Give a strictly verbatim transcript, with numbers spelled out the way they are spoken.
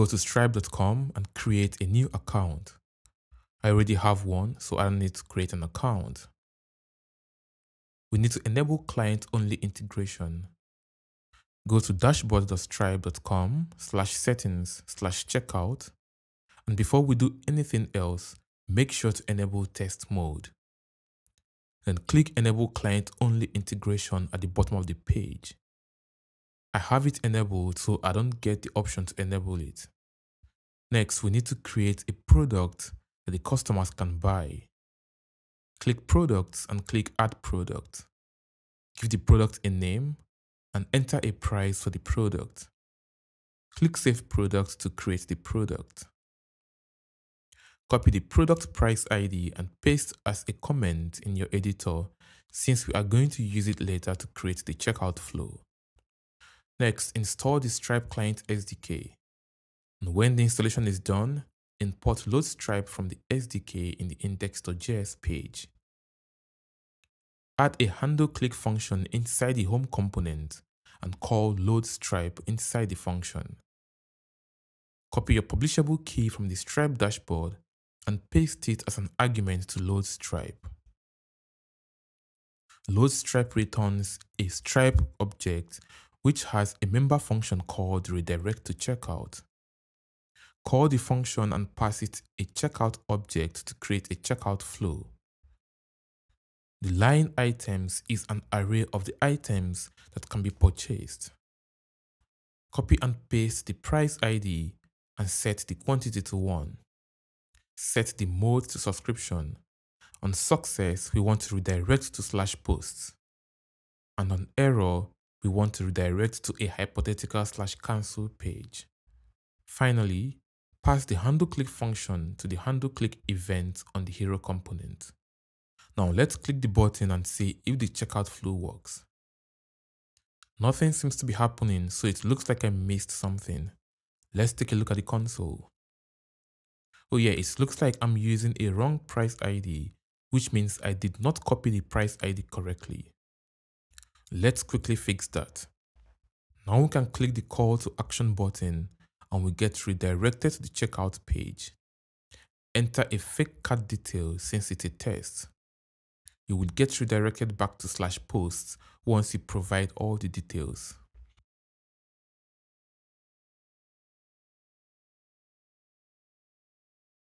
go to stripe dot com and create a new account. I already have one, so I don't need to create an account. We need to enable client-only integration. Go to dashboard dot stripe dot com slash settings slash checkout, and before we do anything else, make sure to enable test mode. Then click enable client-only integration at the bottom of the page. I have it enabled, so I don't get the option to enable it. Next, we need to create a product that the customers can buy. Click products and click add product. Give the product a name and enter a price for the product. Click save product to create the product. Copy the product price I D and paste as a comment in your editor, since we are going to use it later to create the checkout flow. Next, install the Stripe Client S D K. And when the installation is done, import load Stripe from the S D K in the index dot J S page. Add a handle click function inside the home component and call load Stripe inside the function. Copy your publishable key from the Stripe dashboard and paste it as an argument to load Stripe. Load Stripe returns a Stripe object which has a member function called redirect to checkout. Call the function and pass it a checkout object to create a checkout flow. The line items is an array of the items that can be purchased. Copy and paste the price I D and set the quantity to one. Set the mode to subscription. On success, we want to redirect to slash posts. And on error, we want to redirect to a hypothetical slash cancel page. Finally, pass the handleClick function to the handleClick event on the hero component. Now let's click the button and see if the checkout flow works. Nothing seems to be happening, so it looks like I missed something. Let's take a look at the console. Oh yeah, it looks like I'm using a wrong price I D, which means I did not copy the price I D correctly. Let's quickly fix that. Now we can click the call to action button and we get redirected to the checkout page. Enter a fake cart detail since it's a test. You will get redirected back to slash posts once you provide all the details.